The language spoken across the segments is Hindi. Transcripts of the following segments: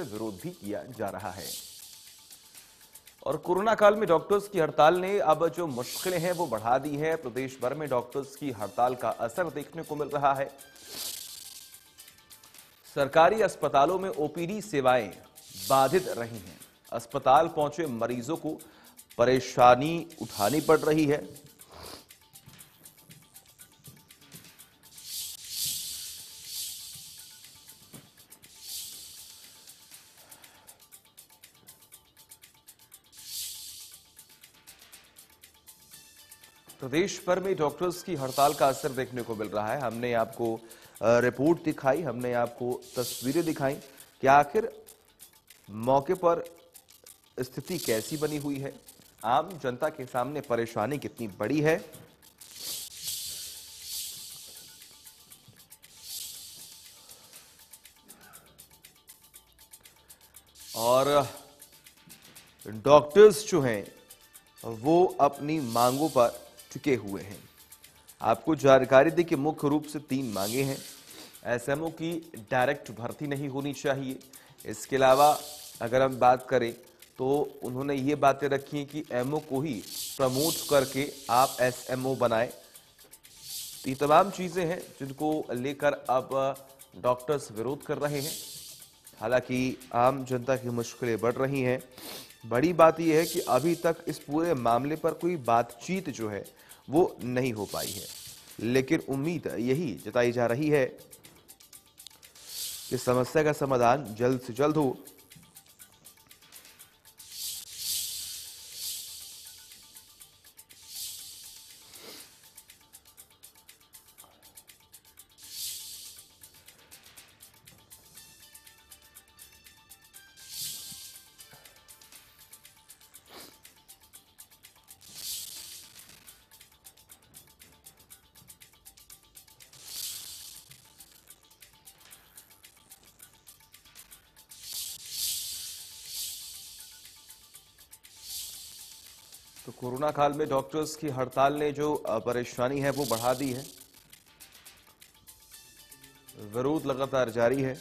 विरोध भी किया जा रहा है। और कोरोना काल में डॉक्टर्स की हड़ताल ने अब जो मुश्किलें हैं वो बढ़ा दी हैं। प्रदेश भर में डॉक्टर्स की हड़ताल का असर देखने को मिल रहा है। सरकारी अस्पतालों में ओपीडी सेवाएं बाधित रही हैं। अस्पताल पहुंचे मरीजों को परेशानी उठानी पड़ रही है। प्रदेश भर में डॉक्टर्स की हड़ताल का असर देखने को मिल रहा है। हमने आपको रिपोर्ट दिखाई, हमने आपको तस्वीरें दिखाई कि आखिर मौके पर स्थिति कैसी बनी हुई है, आम जनता के सामने परेशानी कितनी बड़ी है। और डॉक्टर्स जो हैं वो अपनी मांगों पर टिके हुए हैं। आपको जानकारी दी कि मुख्य रूप से 3 मांगे हैं। एसएमओ की डायरेक्ट भर्ती नहीं होनी चाहिए। इसके अलावा अगर हम बात करें तो उन्होंने ये बातें रखी हैं कि एमओ को ही प्रमोट करके आप एसएमओ बनाएं। तो ये तमाम चीज़ें हैं जिनको लेकर अब डॉक्टर्स विरोध कर रहे हैं। हालांकि आम जनता की मुश्किलें बढ़ रही हैं। बड़ी बात यह है कि अभी तक इस पूरे मामले पर कोई बातचीत जो है वो नहीं हो पाई है, लेकिन उम्मीद यही जताई जा रही है कि समस्या का समाधान जल्द से जल्द हो। तो कोरोना काल में डॉक्टर्स की हड़ताल ने जो परेशानी है वो बढ़ा दी है। विरोध लगातार जारी है।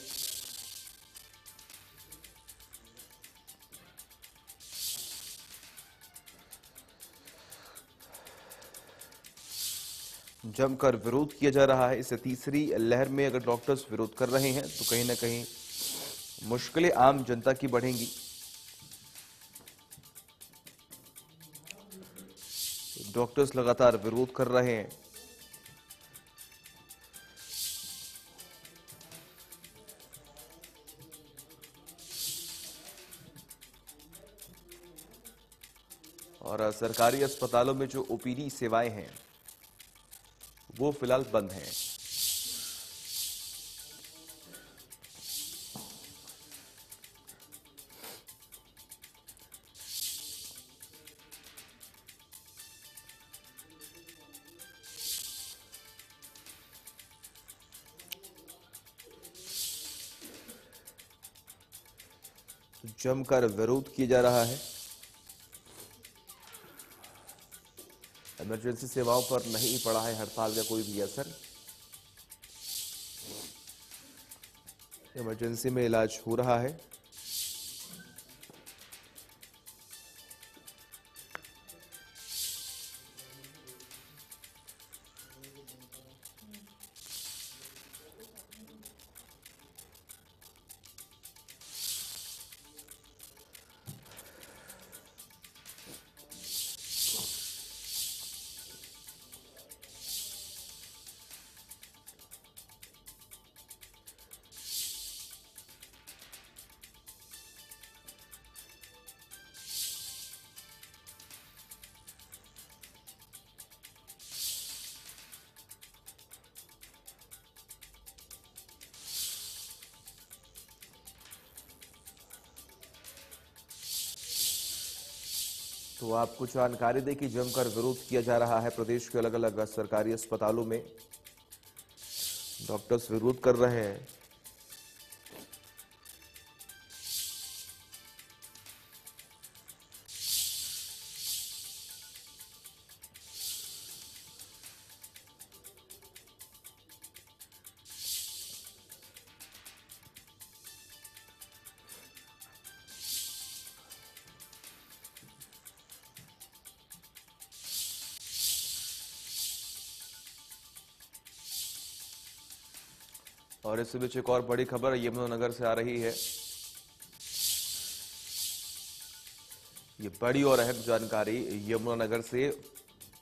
जमकर विरोध किया जा रहा है। इस तीसरी लहर में अगर डॉक्टर्स विरोध कर रहे हैं तो कहीं ना कहीं मुश्किलें आम जनता की बढ़ेंगी। डॉक्टर्स लगातार विरोध कर रहे हैं। और सरकारी अस्पतालों में जो ओपीडी सेवाएं हैं वो फिलहाल बंद हैं। जमकर विरोध किया जा रहा है। इमरजेंसी सेवाओं पर नहीं पड़ा है हड़ताल का कोई भी असर। इमरजेंसी में इलाज हो रहा है। तो आपको जानकारी दे कि जमकर विरोध किया जा रहा है। प्रदेश के अलग अलग सरकारी अस्पतालों में डॉक्टर्स विरोध कर रहे हैं। और इस बीच एक और बड़ी खबर यमुनानगर से आ रही है। ये बड़ी और अहम जानकारी यमुनानगर से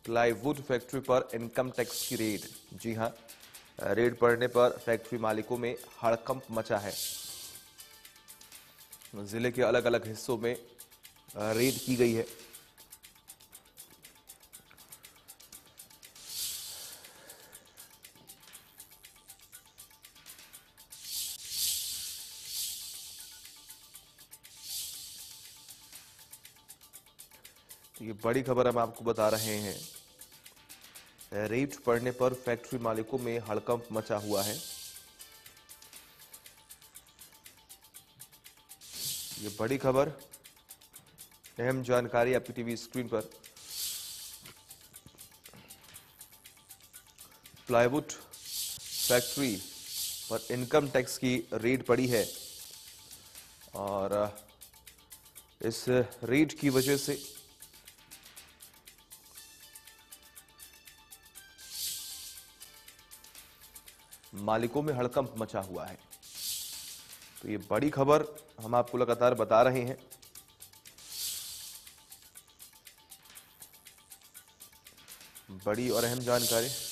प्लाईवुड फैक्ट्री पर इनकम टैक्स की रेड। जी हां, रेड पड़ने पर फैक्ट्री मालिकों में हड़कंप मचा है। जिले के अलग अलग हिस्सों में रेड की गई है। ये बड़ी खबर हम आपको बता रहे हैं। रेट पड़ने पर फैक्ट्री मालिकों में हड़कंप मचा हुआ है। ये बड़ी खबर, अहम जानकारी आपकी टीवी स्क्रीन पर। प्लाईवुड फैक्ट्री पर इनकम टैक्स की रेड पड़ी है और इस रेड की वजह से मालिकों में हड़कंप मचा हुआ है। तो ये बड़ी खबर हम आपको लगातार बता रहे हैं। बड़ी और अहम जानकारी।